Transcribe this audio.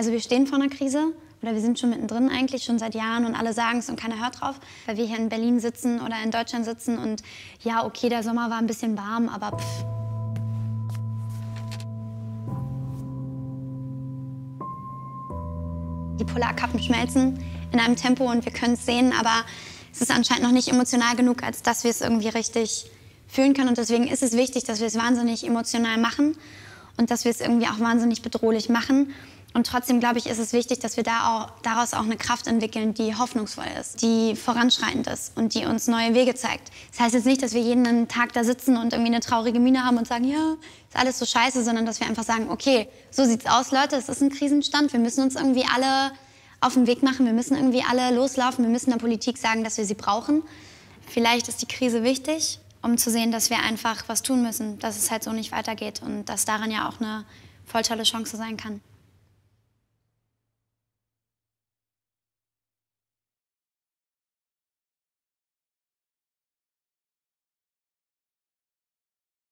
Also wir stehen vor einer Krise oder wir sind schon mittendrin eigentlich, schon seit Jahren und alle sagen es und keiner hört drauf, weil wir hier in Berlin sitzen oder in Deutschland sitzen und ja, okay, der Sommer war ein bisschen warm, aber pff. Die Polarkappen schmelzen in einem Tempo und wir können es sehen, aber es ist anscheinend noch nicht emotional genug, als dass wir es irgendwie richtig fühlen können. Und deswegen ist es wichtig, dass wir es wahnsinnig emotional machen und dass wir es irgendwie auch wahnsinnig bedrohlich machen. Und trotzdem, glaube ich, ist es wichtig, dass wir daraus auch eine Kraft entwickeln, die hoffnungsvoll ist, die voranschreitend ist und die uns neue Wege zeigt. Das heißt jetzt nicht, dass wir jeden Tag da sitzen und irgendwie eine traurige Miene haben und sagen, ja, ist alles so scheiße, sondern dass wir einfach sagen, okay, so sieht's aus, Leute, es ist ein Krisenstand, wir müssen uns irgendwie alle auf den Weg machen, wir müssen irgendwie alle loslaufen, wir müssen der Politik sagen, dass wir sie brauchen. Vielleicht ist die Krise wichtig, um zu sehen, dass wir einfach was tun müssen, dass es halt so nicht weitergeht und dass daran ja auch eine voll tolle Chance sein kann.